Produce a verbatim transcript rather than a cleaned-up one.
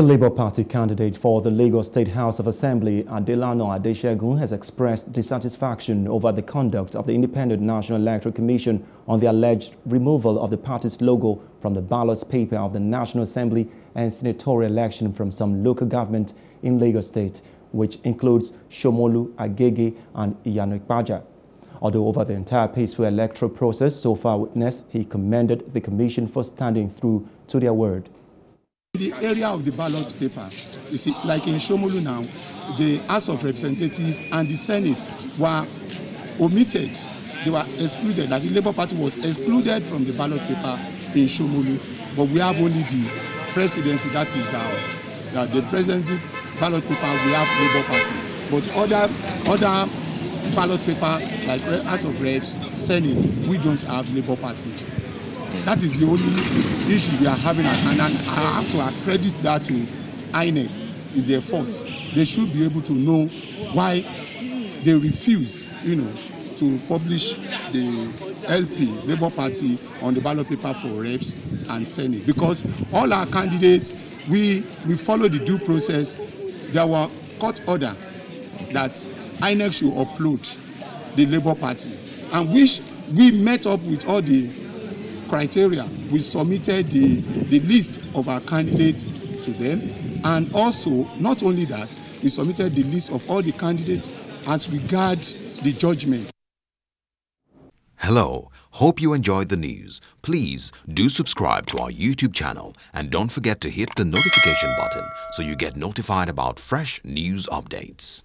The Labour Party candidate for the Lagos State House of Assembly, Adelana Adesegun, has expressed dissatisfaction over the conduct of the Independent National Electoral Commission on the alleged removal of the party's logo from the ballot paper of the National Assembly and senatorial election from some local government in Lagos State, which includes Shomolu, Agege, and Iyana Ipaja. Although over the entire peaceful electoral process so far witnessed, he commended the commission for standing through to their word. The area of the ballot paper, you see, like in Shomolu now, the House of Representatives and the Senate were omitted. They were excluded. Like the Labour Party was excluded from the ballot paper in Shomolu, but we have only the presidency, that is now the, the presidency ballot paper, we have Labour Party. But other, other ballot paper, like House of Reps, Senate, we don't have Labour Party. That is the only issue we are having, and I have to accredit that to I N E C. It's their fault. They should be able to know why they refuse, you know, to publish the L P, Labour Party, on the ballot paper for reps and Senate. Because all our candidates, we, we follow the due process. There were court order that I N E C should upload the Labour Party, and which we met up with all the criteria. We submitted the, the list of our candidates to them, and also, not only that, we submitted the list of all the candidates as regards the judgment. Hello, hope you enjoyed the news. Please do subscribe to our YouTube channel and don't forget to hit the notification button so you get notified about fresh news updates.